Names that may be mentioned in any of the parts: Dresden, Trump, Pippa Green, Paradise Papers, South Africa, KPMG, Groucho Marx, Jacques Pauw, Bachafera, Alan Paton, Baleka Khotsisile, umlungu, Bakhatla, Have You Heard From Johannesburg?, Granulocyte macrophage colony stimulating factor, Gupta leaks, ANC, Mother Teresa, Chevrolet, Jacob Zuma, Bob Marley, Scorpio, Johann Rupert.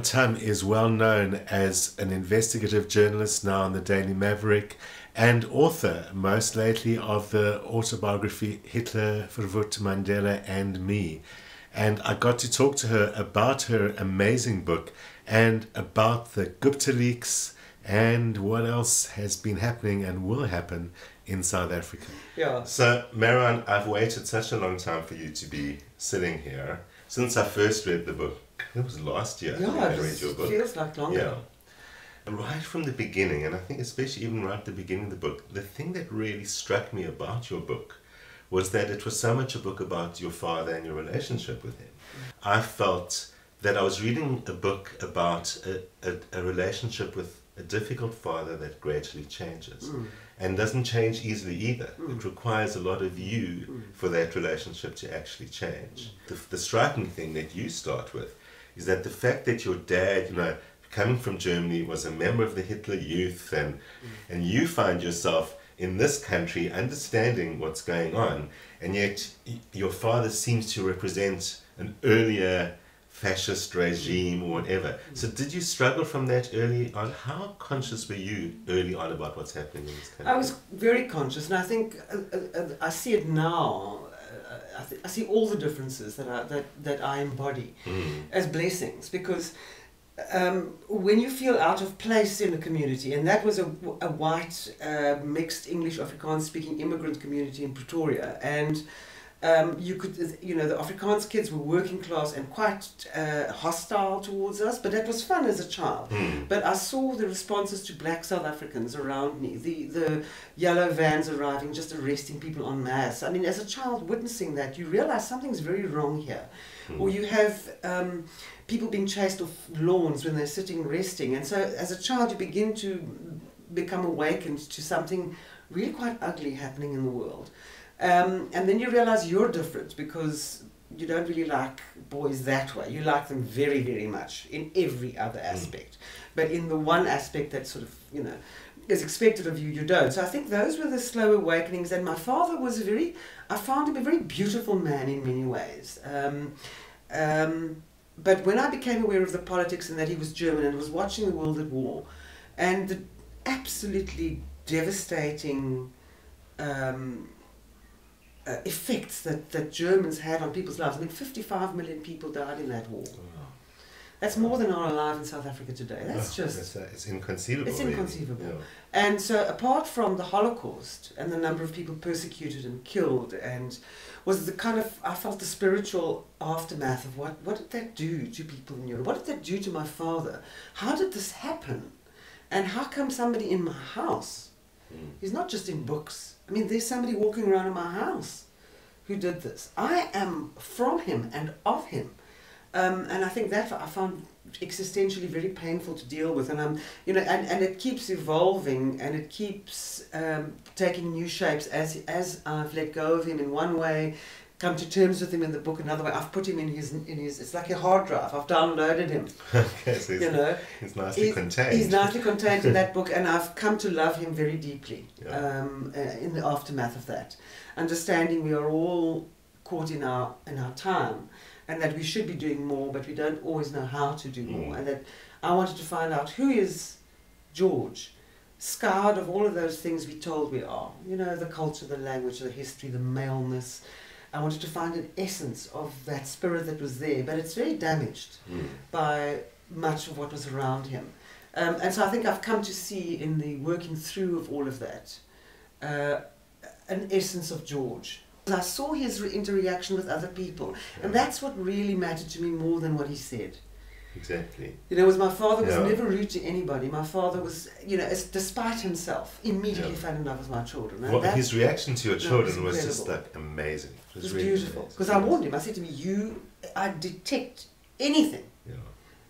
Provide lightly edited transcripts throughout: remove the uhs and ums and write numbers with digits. Marianne Thamm is well known as an investigative journalist now on the Daily Maverick and author, most lately, of the autobiography Hitler, Verwoerd, to Mandela and Me. And I got to talk to her about her amazing book and about the Gupta leaks and what else has been happening and will happen in South Africa. Yeah. So, Marianne, I've waited such a long time for you to be sitting here. Since I first read the book, it was last year. Yeah, I read your book. Feels like longer. Yeah. Right from the beginning, and I think especially even right at the beginning of the book, the thing that really struck me about your book was that it was so much a book about your father and your relationship with him. I felt that I was reading a book about a relationship with a difficult father that gradually changes and doesn't change easily either. It requires a lot of you for that relationship to actually change. The striking thing that you start with is that the fact that your dad, you know, coming from Germany, was a member of the Hitler Youth, and you find yourself in this country understanding what's going on, and yet your father seems to represent an earlier fascist regime or whatever. So did you struggle from that early on? How conscious were you early on about what's happening in this country? I was very conscious, and I think I see it now. I see all the differences that I embody as blessings, because when you feel out of place in a community, and that was a white, mixed English, Afrikaans-speaking immigrant community in Pretoria, and you could, you know, the Afrikaans kids were working class and quite hostile towards us, but that was fun as a child. But I saw the responses to black South Africans around me, the yellow vans arriving, just arresting people en masse. I mean, as a child witnessing that, you realize something's very wrong here. Or you have people being chased off lawns when they're sitting resting. And so as a child, you begin to become awakened to something really quite ugly happening in the world. And then you realize you're different, because you don't really like boys that way. You like them very, very much in every other aspect. But in the one aspect that sort of, you know, is expected of you, you don't. So I think those were the slow awakenings. And my father was I found him a very beautiful man in many ways. But when I became aware of the politics and that he was German and was watching the world at war, and the absolutely devastating effects that Germans had on people's lives. I mean, 55 million people died in that war. Wow. That's more than are alive in South Africa today. That's just... it's inconceivable. It's inconceivable. Really. Yeah. And so apart from the Holocaust and the number of people persecuted and killed, and was the kind of... I felt the spiritual aftermath of what did that do to people in Europe? What did that do to my father? How did this happen? And how come somebody in my house is not just in books? I mean, there's somebody walking around in my house who did this. I am from him and of him. And I think that I found existentially very painful to deal with, and you know, and it keeps evolving, and it keeps taking new shapes as I've let go of him in one way, come to terms with him in the book another way. I've put him in his. It's like a hard drive. I've downloaded him. Okay, so you know, he's nicely contained. He's nicely contained in that book, and I've come to love him very deeply. Yeah. In the aftermath of that, understanding we are all caught in our time. And that we should be doing more, but we don't always know how to do more. And that I wanted to find out, who is George, scarred of all of those things we told we are? You know, the culture, the language, the history, the maleness. I wanted to find an essence of that spirit that was there, but it's very damaged by much of what was around him. And so I think I've come to see in the working through of all of that, an essence of George. I saw his interaction with other people, and that's what really mattered to me more than what he said. Exactly. You know, my father was never rude to anybody. My father was, you know, despite himself, immediately fell in love with my children. And his reaction to your children was just like amazing. It was really beautiful. Because I warned him. I said to him, I detect anything,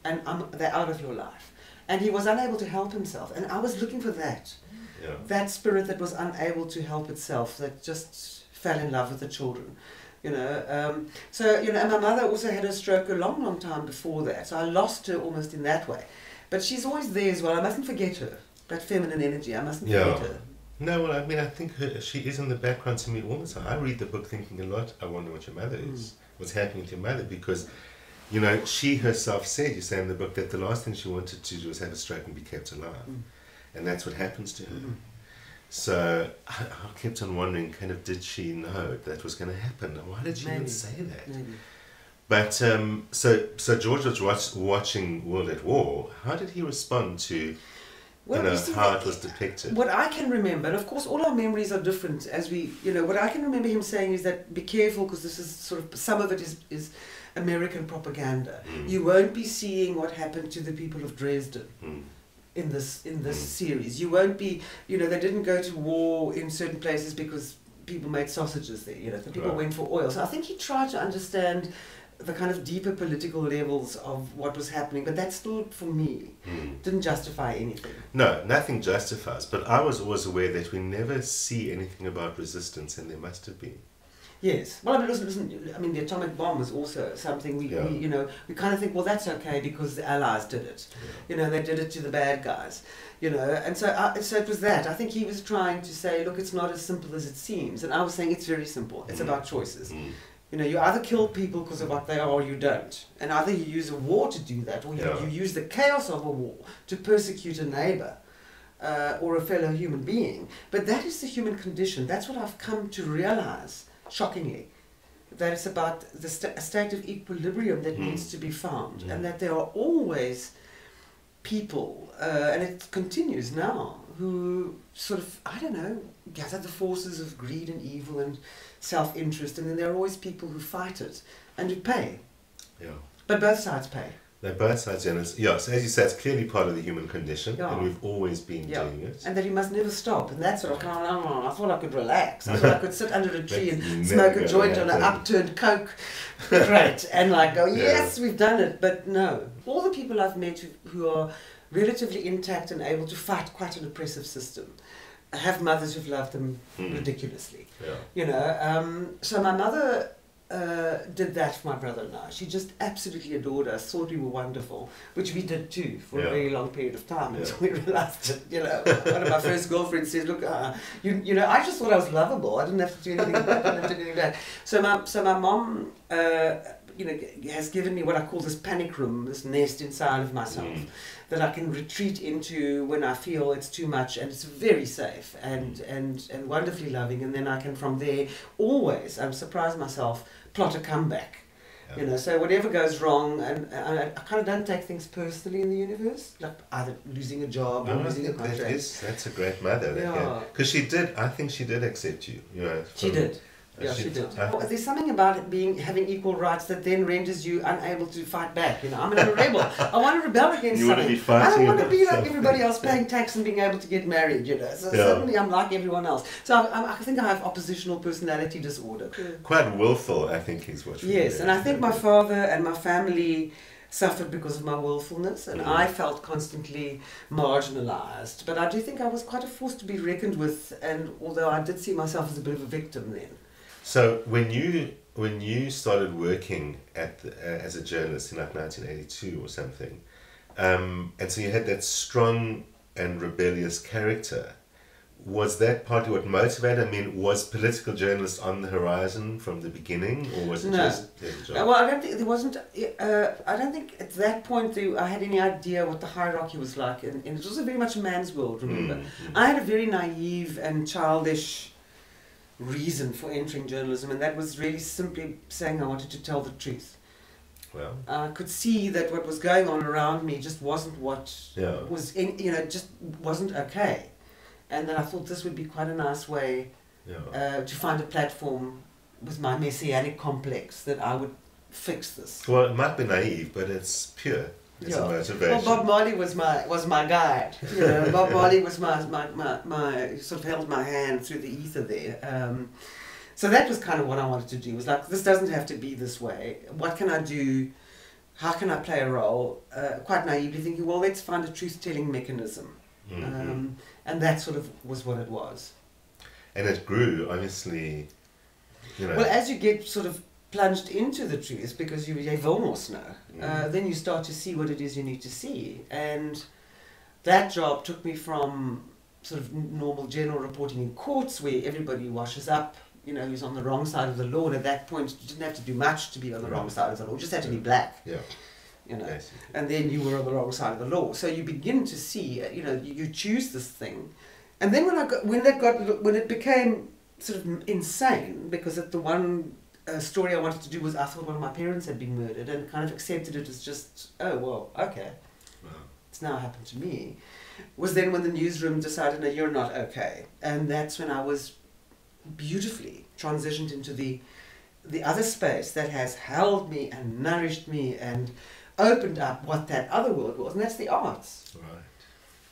and they're out of your life. And he was unable to help himself, and I was looking for that. Yeah. That spirit that was unable to help itself, that just fell in love with the children, you know. So, you know, and my mother also had a stroke a long, long time before that, so I lost her almost in that way. But she's always there as well. I mustn't forget her, that feminine energy. I mustn't forget her. No, well, I mean, I think she is in the background to me all the time. I read the book thinking a lot, I wonder what your mother is, what's happening to your mother, because You know, she herself said, you say in the book, that the last thing she wanted to do was have a stroke and be kept alive. Mm. And that's what happens to her. Mm. So I kept on wondering, kind of, did she know that was going to happen? Why did she even say that? Maybe. But so George was watching World at War. How did he respond to how it was depicted? What I can remember, and of course all our memories are different, as we, you know, what I can remember him saying is that be careful, because this is sort of, some of it is American propaganda. Mm. You won't be seeing what happened to the people of Dresden. Mm. In this series, you won't be, you know, they didn't go to war in certain places because people made sausages there, you know, the people went for oil. So I think he tried to understand the kind of deeper political levels of what was happening, but that still, for me, didn't justify anything. No, nothing justifies, but I was always aware that we never see anything about resistance, and there must have been. Yes. Well, I mean, listen, I mean, the atomic bomb was also something we you know, we kind of think, well, that's okay because the Allies did it. Yeah. You know, they did it to the bad guys. You know, and so so it was that. I think he was trying to say, look, it's not as simple as it seems. And I was saying it's very simple. It's about choices. Mm. You know, you either kill people because of what they are or you don't. And either you use a war to do that, or you use the chaos of a war to persecute a neighbor or a fellow human being. But that is the human condition. That's what I've come to realize, shockingly, that it's about the state of equilibrium that needs to be found, and that there are always people, and it continues now, who sort of, I don't know, gather the forces of greed and evil and self-interest, and then there are always people who fight it and who pay. Yeah. But both sides pay. They're both sides, and it's, so as you say, it's clearly part of the human condition, and we've always been doing it. And that you must never stop, and that's what I kind of, I thought I could relax, I thought I could sit under a tree and smoke a joint on an upturned Coke, right, and like go, yes, we've done it, but no. All the people I've met who are relatively intact and able to fight quite an oppressive system have mothers who've loved them ridiculously, you know. So my mother did that for my brother and I. She just absolutely adored us, thought we were wonderful, which we did too for a very long period of time until we realised it. You know, one of my first girlfriends says, "Look, you know, I just thought I was lovable. I didn't have to do anything about that." So my mom, you know, has given me what I call this panic room, this nest inside of myself that I can retreat into when I feel it's too much, and it's very safe and wonderfully loving. And then I can, from there, always, I'm surprised myself, plot a comeback. You know, so whatever goes wrong, and I kind of don't take things personally in the universe, like either losing a job or losing a contract. That's a great mother. Because she did, I think she did accept you. You know, she did. Yeah, she did. There's something about it having equal rights that then renders you unable to fight back. You know, I'm a rebel. I want to rebel against something. I don't want to be like everybody else, paying tax and being able to get married. You know, so suddenly I'm like everyone else. So I think I have oppositional personality disorder. Quite willful, I think, is what. Yes, and I think my father and my family suffered because of my willfulness, and I felt constantly marginalised. But I do think I was quite a force to be reckoned with, and although I did see myself as a bit of a victim then. So when you started working as a journalist in like 1982 or something, and so you had that strong and rebellious character, was that partly what motivated? I mean, was political journalists on the horizon from the beginning, or was it just a job? Well, I don't think there wasn't. I don't think at that point I had any idea what the hierarchy was like, and it was also very much a man's world. Remember, I had a very naive and childish reason for entering journalism, and that was really simply saying I wanted to tell the truth. Well, I could see that what was going on around me just wasn't what was in, you know, just wasn't okay, and then I thought this would be quite a nice way to find a platform with my messianic complex that I would fix this. Well, it might be naive, but it's pure. It's a motivation. Well, Bob Marley was my guide. You know, Bob Marley was my sort of held my hand through the ether there. So that was kind of what I wanted to do. It was like, this doesn't have to be this way. What can I do? How can I play a role? Quite naively thinking, well, let's find a truth-telling mechanism, and that sort of was what it was. And it grew, obviously. You know. Well, as you get sort of plunged into the truth, because you've almost know, then you start to see what it is you need to see. And that job took me from sort of normal general reporting in courts, where everybody washes up, you know, he's on the wrong side of the law, and at that point you didn't have to do much to be on the wrong side of the law, you just had to be black. Yeah. You know, yes. And then you were on the wrong side of the law. So you begin to see, you know, you choose this thing. And then when I got, when it became sort of insane, because at the one story I wanted to do was I thought one of my parents had been murdered, and kind of accepted it as just, oh, well, okay. Wow. It's now happened to me. Was then when the newsroom decided, no, you're not okay. And that's when I was beautifully transitioned into the other space that has held me and nourished me and opened up what that other world was, and that's the arts. Right.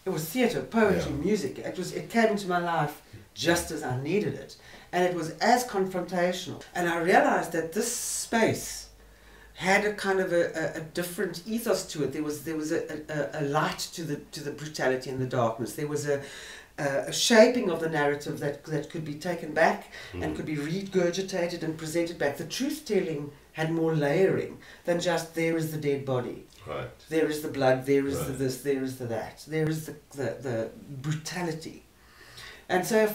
It was theatre, poetry, music. It came into my life just as I needed it, and it was as confrontational. And I realised that this space had a kind of a different ethos to it. There was a light to the brutality and the darkness. There was a shaping of the narrative that could be taken back and could be regurgitated and presented back. The truth-telling had more layering than just there is the dead body, right. There is the blood, there is the this, there is the that, there is the brutality. And so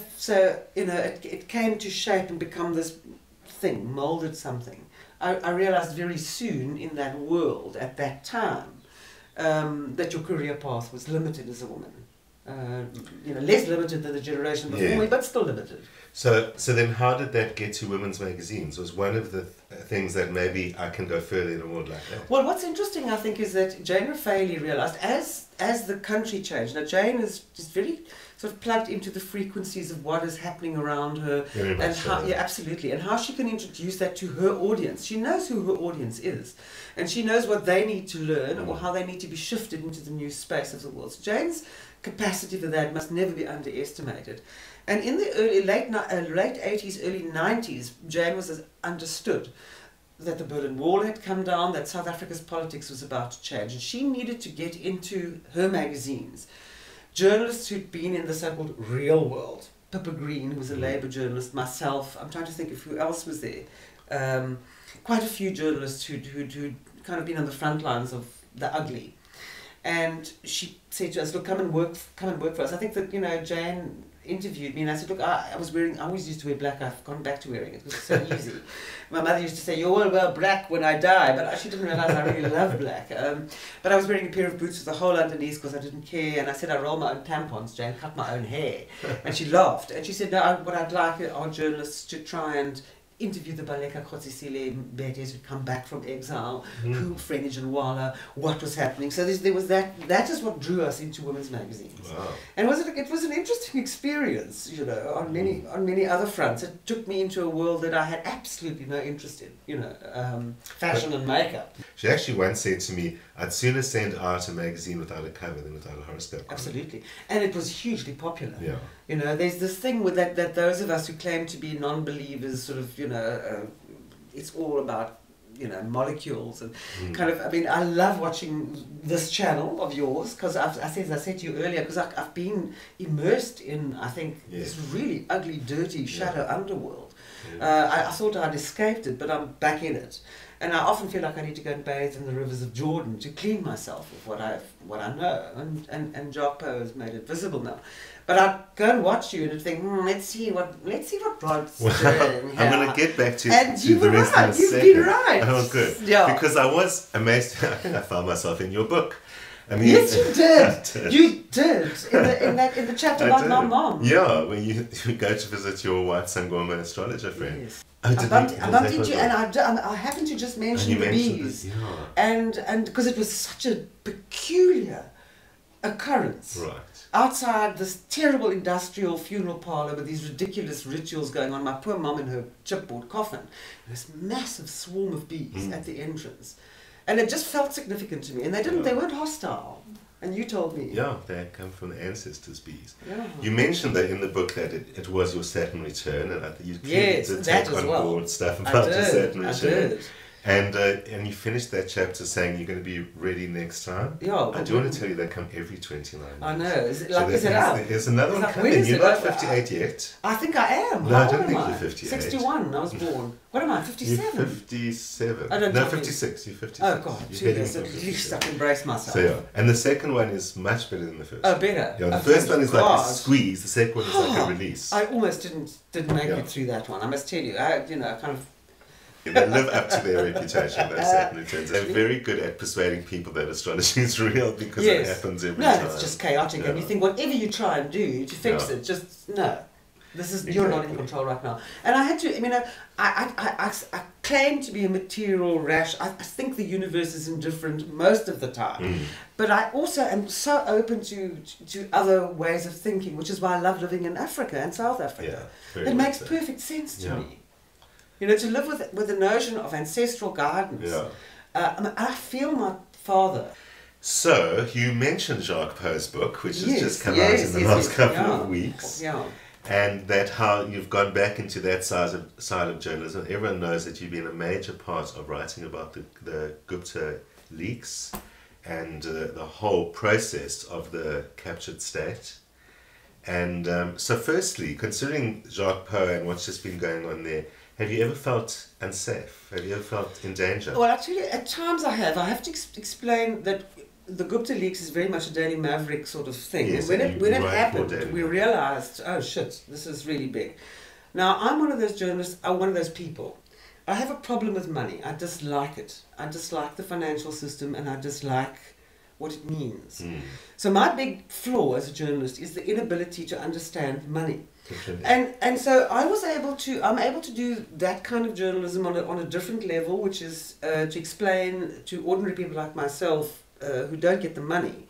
you know, it came to shape and become this thing, moulded something. I realized very soon in that world at that time that your career path was limited as a woman. You know, less limited than the generation before me, but still limited. So then how did that get to women's magazines? Was one of the things that maybe I can go further in a world like that? Well, what's interesting, I think, is that Jane Raffaely realised, as the country changed, now Jane is just very sort of plugged into the frequencies of what is happening around her. Very much and how, so. Yeah, absolutely. And how she can introduce that to her audience. She knows who her audience is, and she knows what they need to learn or how they need to be shifted into the new space of the world. So Jane's capacity for that must never be underestimated. And in the late 80s, early 90s, Jane was understood that the Berlin Wall had come down, that South Africa's politics was about to change, and she needed to get into her magazines journalists who'd been in the so-called real world. Pippa Green, who was a Labour journalist, myself, I'm trying to think of who else was there. Quite a few journalists who'd kind of been on the front lines of the ugly. And she said to us, look, come and work for us. I think that, you know, Jane interviewed me, and I said, look, I always used to wear black. I've gone back to wearing it because it's so easy. My mother used to say, you will wear black when I die, but she didn't realise I really love black. But I was wearing a pair of boots with a hole underneath because I didn't care, and I said, I roll my own tampons, Jane, cut my own hair. And she laughed, and she said, no, what I'd like our journalists to try and interview the Baleka Khotsisile Betes who'd come back from exile, who Frenage and Wala, what was happening. So there was that is what drew us into women's magazines. Wow. And it was an interesting experience, you know, on many other fronts. It took me into a world that I had absolutely no interest in, you know, fashion and makeup. She actually once said to me, I'd sooner send out a magazine without a cover than without a horoscope. Absolutely. And it was hugely popular. Yeah. You know, there's this thing with that those of us who claim to be non-believers sort of, you know, it's all about, you know, molecules and kind of, I mean, I love watching this channel of yours because I said to you earlier, because I've been immersed in, I think, this really ugly, dirty shadow underworld. Yeah. I thought I'd escaped it, but I'm back in it. And I often feel like I need to go and bathe in the rivers of Jordan to clean myself of what I know. And Jacques Pauw has made it visible now. But I'd go and watch you and I'd think, let's see what God's doing. I'm going to get back to the rest of the second. You've been right. Oh, good. Yeah. Because I was amazed. I found myself in your book. I mean, yes, you did. You did in the chapter about my mom. Yeah, when you go to visit your white Sangoma astrologer friend. Yes. I happened to just mention the bees, and because it was such a peculiar occurrence, right? Outside this terrible industrial funeral parlour with these ridiculous rituals going on, my poor mum in her chipboard coffin, this massive swarm of bees at the entrance, and it just felt significant to me. And they weren't hostile. And you told me. Yeah, they come from the ancestors' bees. Yeah. You mentioned that in the book that it was your Saturn return, and I think you clearly did take on board stuff about the Saturn return. And you finished that chapter saying you're going to be ready next time. Yeah, I do want to tell you they come every 29 minutes. I know. There's another one coming. You're not 58 yet. I think I am. No, I don't think you're 58. 61. I was born. What am I? 57. You're 57. I don't. No, 56. You're 56. Oh God, Jesus! At least I can brace myself. So yeah, and the second one is much better than the first. Oh, better. Yeah, the first one is like a squeeze. The second one is like a release. I almost didn't make it through that one. I must tell you. I kind of. They live up to their reputation, those Saturn returns. They're very good at persuading people that astrology is real because it happens every time. No, it's just chaotic. Yeah. And you think whatever you try and do to fix it, just, no. You're not in control right now. And I had to, I claim to be a material rash. I think the universe is indifferent most of the time. Mm. But I also am so open to other ways of thinking, which is why I love living in Africa and South Africa. Yeah, it makes perfect sense to me. You know, to live with the notion of ancestral guidance. Yeah. I feel my father. So, you mentioned Jacques Pauw's book, which has just come out in the last couple of weeks. Yeah. And that how you've gone back into that side of journalism. Everyone knows that you've been a major part of writing about the Gupta leaks and the whole process of the captured state. And so firstly, considering Jacques Pauw and what's just been going on there, have you ever felt unsafe? Have you ever felt in danger? Well, actually, at times I have. I have to explain that the Gupta leaks is very much a Daily Maverick sort of thing. Yes, and when it happened, we realised, oh shit, this is really big. Now, I'm one of those journalists, I'm one of those people. I have a problem with money. I dislike it. I dislike the financial system and I dislike what it means. Mm. So my big flaw as a journalist is the inability to understand money. And so I was able to, I'm able to do that kind of journalism on a different level, which is to explain to ordinary people like myself who don't get the money,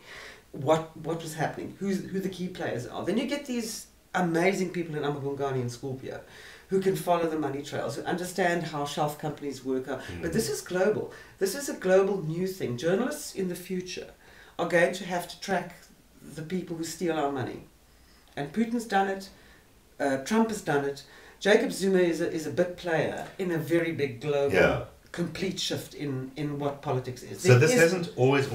what was happening, who the key players are. Then you get these amazing people in Amabungani and Scorpio who can follow the money trails, who understand how shelf companies work out. Mm. But this is global. This is a global new thing. Journalists in the future are going to have to track the people who steal our money. And Putin's done it. Trump has done it. Jacob Zuma is a big player in a very big global complete shift in what politics is. So this hasn't always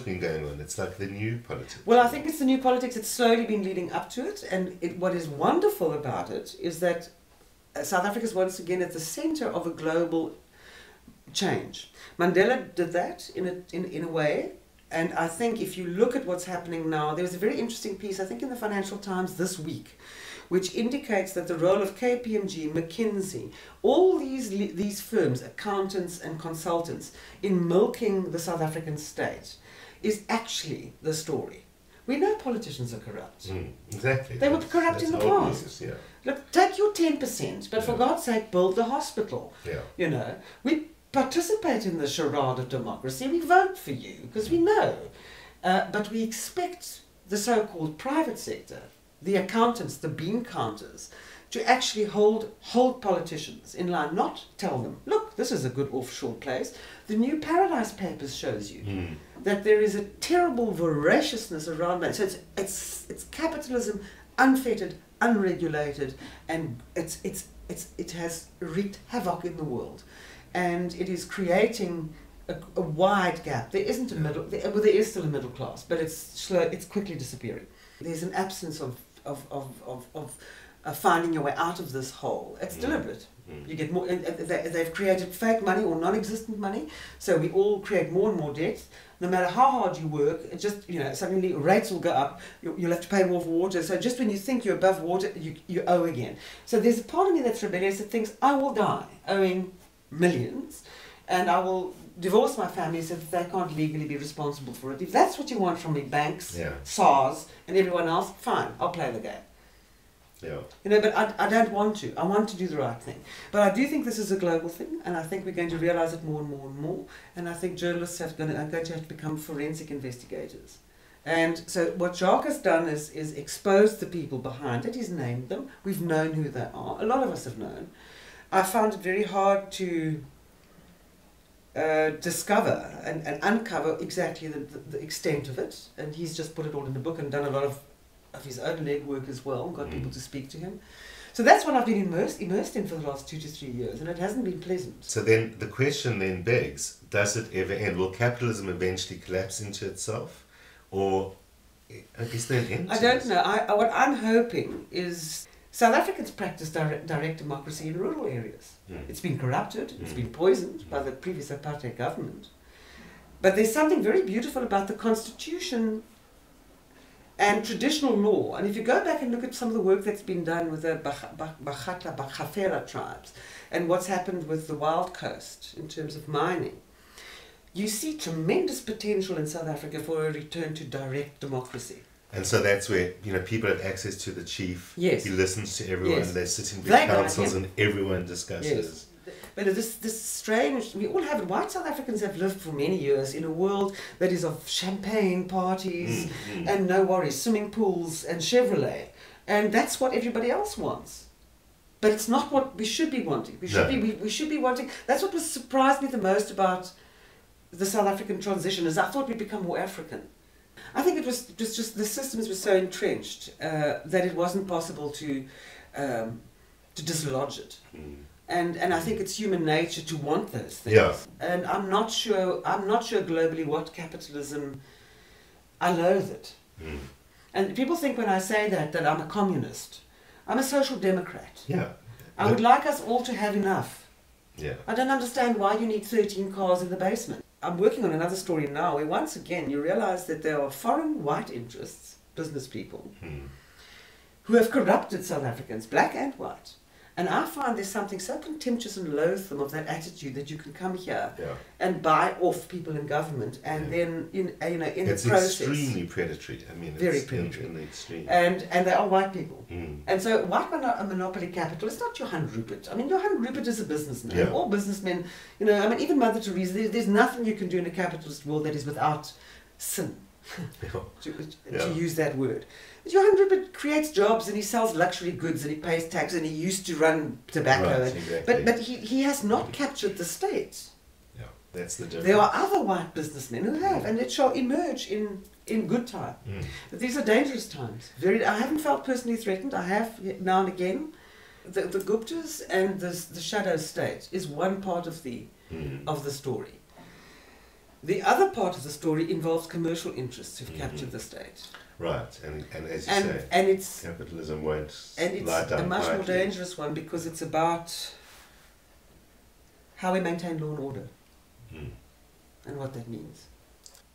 been going on. It's like the new politics. Well, I think it's the new politics. It's slowly been leading up to it. And what is wonderful about it is that South Africa is once again at the center of a global change. Mandela did that in a way. And I think if you look at what's happening now, there was a very interesting piece, I think, in the Financial Times this week, which indicates that the role of KPMG, McKinsey, all these firms, accountants and consultants, in milking the South African state is actually the story. We know politicians are corrupt. Mm, exactly. They were corrupt in the past. Business, yeah. Look, take your 10%, but for God's sake, build the hospital. Yeah. You know, we participate in the charade of democracy. We vote for you because we know. But we expect the so-called private sector, the accountants, the bean counters, to actually hold politicians in line, not tell them, look, this is a good offshore place. The new Paradise Papers shows you that there is a terrible voraciousness around that. So it's capitalism, unfettered, unregulated, and it has wreaked havoc in the world. And it is creating a wide gap. There isn't a middle, well, there is still a middle class, but it's quickly disappearing. There's an absence of finding your way out of this hole. It's deliberate. Mm. You get more. They've created fake money or non-existent money, so we all create more and more debt. No matter how hard you work, it just suddenly rates will go up. You'll have to pay more for water. So just when you think you're above water, you owe again. So there's a part of me that's rebellious that thinks I will die owing millions, and I will divorce my family so that they can't legally be responsible for it. If that's what you want from me, banks, SARS, and everyone else, fine, I'll play the game. Yeah. You know, but I don't want to. I want to do the right thing. But I do think this is a global thing, and I think we're going to realise it more and more and more, and I think journalists are going to have to become forensic investigators. And so what Jacques has done is exposed the people behind it. He's named them. We've known who they are. A lot of us have known. I found it very hard to discover and uncover exactly the extent of it, and he's just put it all in the book and done a lot of his own legwork as well, got people to speak to him. So that's what I've been immersed in for the last 2 to 3 years, and it hasn't been pleasant. So then the question then begs, does it ever end? Will capitalism eventually collapse into itself? Or is there an end? I don't know. What I'm hoping is South Africans practice direct democracy in rural areas. Mm. It's been corrupted, it's been poisoned by the previous apartheid government. But there's something very beautiful about the constitution and traditional law. And if you go back and look at some of the work that's been done with the Bakhatla, Bachafera tribes and what's happened with the Wild Coast in terms of mining, you see tremendous potential in South Africa for a return to direct democracy. And so that's where, you know, people have access to the chief. Yes. He listens to everyone. Yes. They sit in big councils and everyone discusses. Yes. But this strange, we all have it. White South Africans have lived for many years in a world that is of champagne parties and no worries, swimming pools and Chevrolet. And that's what everybody else wants. But it's not what we should be wanting. We should be wanting. That's what surprised me the most about the South African transition, is I thought we'd become more African. I think it was just the systems were so entrenched that it wasn't possible to dislodge it, and I think it's human nature to want those things. Yeah. And I'm not sure globally what capitalism. I loathe it, and people think when I say that I'm a communist. I'm a social democrat. Yeah, I would like us all to have enough. Yeah, I don't understand why you need 13 cars in the basement. I'm working on another story now where once again you realize that there are foreign white interests, business people, who have corrupted South Africans, black and white. And I find there's something so contemptuous and loathsome of that attitude that you can come here and buy off people in government and then in the process. It's extremely predatory. I mean, it's very predatory. In the extreme. And they are white people. And so white monopoly capital, it's not Johann Rupert. I mean, Johann Rupert is a businessman. Yeah. All businessmen, you know, I mean, even Mother Teresa, there's nothing you can do in a capitalist world that is without sin. to use that word. Johann Rupert creates jobs and he sells luxury goods and he pays tax and he used to run tobacco. Right, exactly. But he has not captured the state. Yeah, that's the difference. There are other white businessmen who have, and it shall emerge in good time. But these are dangerous times. I haven't felt personally threatened. I have now and again. The Guptas and the shadow state is one part of the story. The other part of the story involves commercial interests who've captured the state. Right, and as you say, capitalism won't lie down quietly. And it's a much more dangerous one because it's about how we maintain law and order and what that means.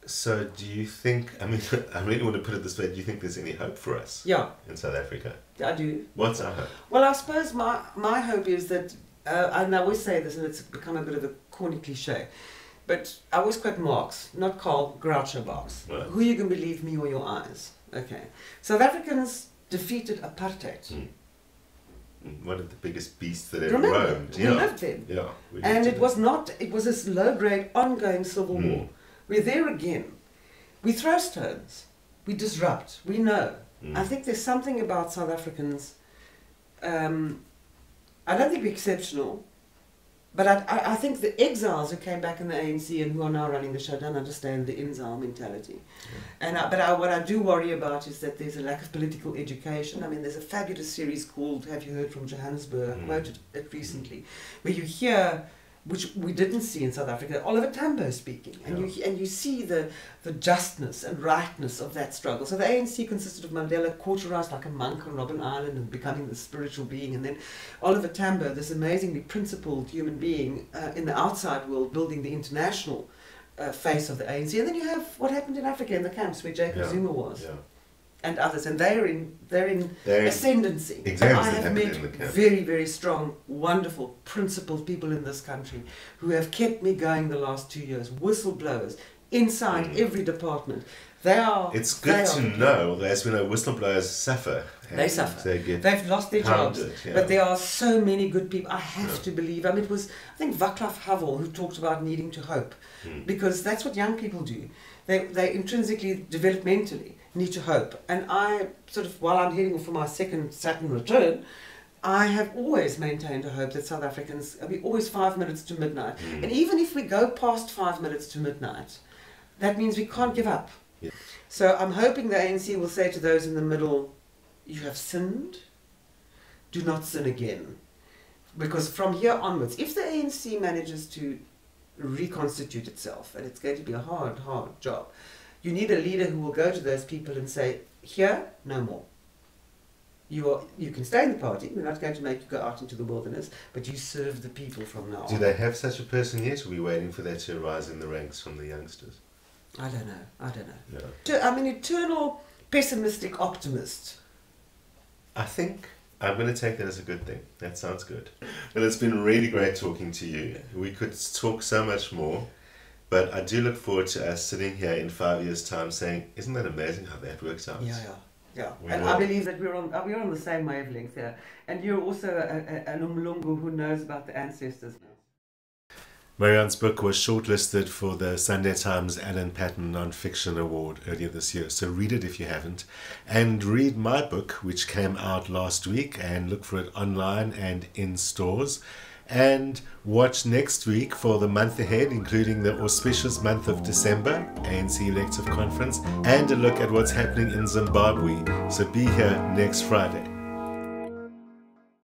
So do you think, I mean, I really want to put it this way, do you think there's any hope for us in South Africa? I do. What's our hope? Well, I suppose my hope is that, and I always say this and it's become a bit of a corny cliche, but I always quote Marx, not Karl, Groucho Marx. Right. Who are you going to believe, me or your eyes? Okay. South Africans defeated apartheid. One of the biggest beasts that ever roamed. We lived them. Yeah, and it was this low-grade, ongoing civil war. We're there again. We throw stones. We disrupt. We know. I think there's something about South Africans. I don't think we're exceptional. But I think the exiles who came back in the ANC and who are now running the show don't understand the exile mentality. And what I do worry about is that there's a lack of political education. I mean, there's a fabulous series called Have You Heard From Johannesburg? I quoted it recently, where you hear, which we didn't see in South Africa, Oliver Tambo speaking. And, you see the justness and rightness of that struggle. So the ANC consisted of Mandela quarterized like a monk on Robben Island and becoming the spiritual being. And then Oliver Tambo, this amazingly principled human being in the outside world, building the international face of the ANC. And then you have what happened in Africa in the camps where Jacob Zuma was. Yeah. And others, and they're in ascendancy. Exactly. I have met very, very strong, wonderful, principled people in this country who have kept me going the last 2 years. Whistleblowers inside every department. They are. It's good to know, as we know, whistleblowers suffer. They suffer. They've lost their jobs, but there are so many good people. I have to believe. I mean, it was I think Václav Havel who talked about needing to hope, because that's what young people do. They intrinsically, developmentally. Need to hope. And I sort of, while I'm heading for my second Saturn return, I have always maintained a hope that South Africans, I mean, always 5 minutes to midnight. And even if we go past 5 minutes to midnight, that means we can't give up. Yeah. So I'm hoping the ANC will say to those in the middle, you have sinned, do not sin again. Because from here onwards, if the ANC manages to reconstitute itself, and it's going to be a hard, hard job, you need a leader who will go to those people and say, here, no more. You can stay in the party, we're not going to make you go out into the wilderness, but you serve the people from now on. Do they have such a person yet, or are we waiting for that to arise in the ranks from the youngsters? I don't know, I don't know. No. I'm an eternal pessimistic optimist. I think I'm going to take that as a good thing. That sounds good. Well, it's been really great talking to you. We could talk so much more, but I do look forward to us sitting here in 5 years' time saying, isn't that amazing how that works out? Yeah, yeah. Yeah, and I believe that we're on the same wavelength here. And you're also an umlungu who knows about the ancestors now. Marianne's book was shortlisted for the Sunday Times Alan Paton Nonfiction Award earlier this year, so read it if you haven't. And read my book, which came out last week, and look for it online and in stores. And watch next week for the month ahead, including the auspicious month of December, ANC Elective Conference, and a look at what's happening in Zimbabwe. So be here next Friday.